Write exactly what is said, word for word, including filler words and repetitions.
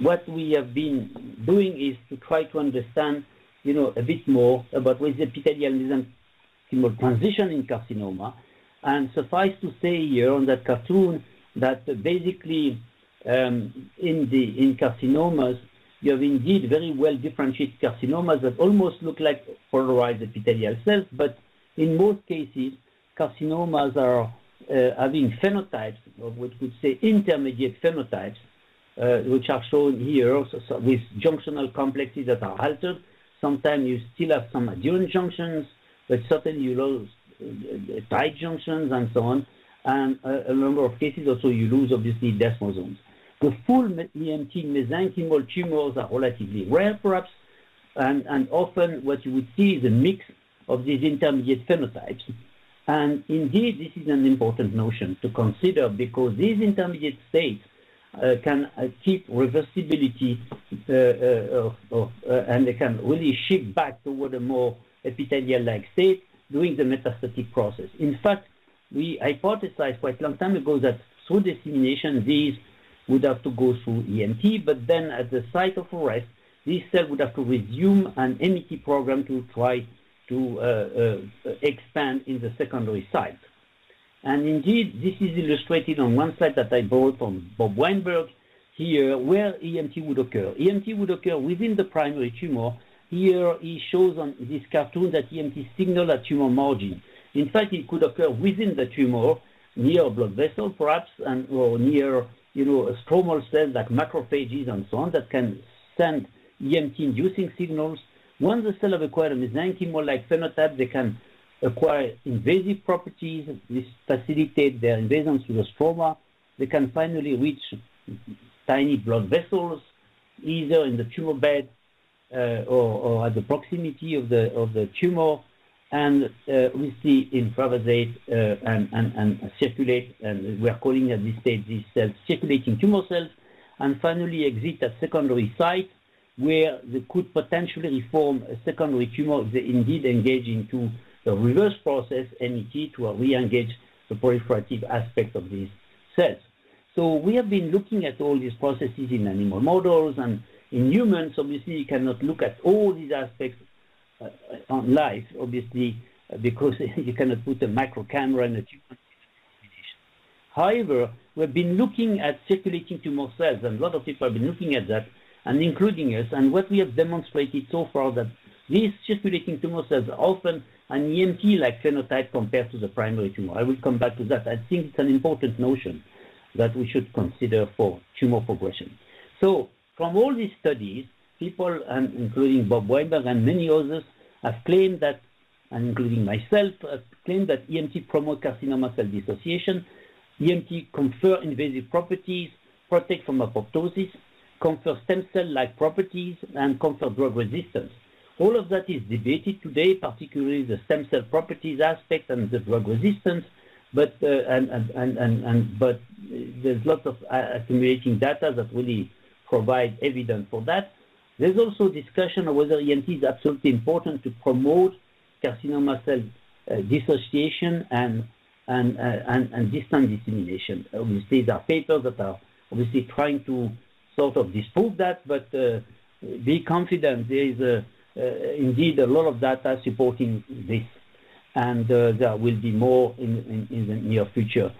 what we have been doing is to try to understand, you know, a bit more about what is epithelial-mesenchymal transition in carcinoma. And suffice to say here on that cartoon that basically um, in the in carcinomas, you have indeed very well differentiated carcinomas that almost look like polarized epithelial cells, but in most cases, carcinomas are uh, having phenotypes, or what we say intermediate phenotypes, uh, which are shown here also, so with junctional complexes that are altered. Sometimes you still have some adherent junctions, but certainly you lose uh, tight junctions and so on. And uh, a number of cases also you lose, obviously, desmosomes. The full E M T mesenchymal tumors are relatively rare, perhaps, and, and often what you would see is a mix of these intermediate phenotypes. And indeed, this is an important notion to consider because these intermediate states uh, can uh, keep reversibility uh, uh, of, uh, and they can really shift back toward a more epithelial-like state during the metastatic process. In fact, we hypothesized quite a long time ago that through dissemination, these would have to go through E M T, but then at the site of arrest, these cells would have to resume an M E T program to try to uh, uh, expand in the secondary site. And indeed, this is illustrated on one slide that I borrowed from Bob Weinberg here, where E M T would occur. E M T would occur within the primary tumor. Here he shows on this cartoon that E M T signal at tumor margin. In fact, it could occur within the tumor, near a blood vessel perhaps, and or near, you know, a stromal cell like macrophages and so on that can send E M T-inducing signals. Once the cell have acquired a mesenchymal-like phenotype, they can acquire invasive properties, which facilitate their invasion through the stroma. They can finally reach tiny blood vessels, either in the tumor bed uh, or, or at the proximity of the, of the tumor, and uh, we see infravasate uh, and, and, and circulate, and we're calling at this stage these cells circulating tumor cells, and finally exit at secondary sites where they could potentially reform a secondary tumor if they indeed engage into the reverse process, M E T, to re-engage the proliferative aspect of these cells. So we have been looking at all these processes in animal models, and in humans, obviously, you cannot look at all these aspects Uh, on life, obviously, uh, because you cannot put a macro camera in a tumor. However, we've been looking at circulating tumor cells, and a lot of people have been looking at that, and including us, and what we have demonstrated so far that these circulating tumor cells are often an E M T-like phenotype compared to the primary tumor. I will come back to that. I think it's an important notion that we should consider for tumor progression. So, from all these studies, people, and including Bob Weinberg and many others, have claimed that, and including myself, have claimed that E M T promotes carcinoma cell dissociation, E M T confer invasive properties, protect from apoptosis, confer stem cell-like properties, and confer drug resistance. All of that is debated today, particularly the stem cell properties aspect and the drug resistance, but, uh, and, and, and, and, and, but there's lots of accumulating data that really provide evidence for that. There's also discussion of whether E M T is absolutely important to promote carcinoma cell uh, dissociation and, and, uh, and, and distant dissemination. Obviously, there are papers that are obviously trying to sort of disprove that, but uh, be confident there is a, uh, indeed a lot of data supporting this, and uh, there will be more in, in, in the near future.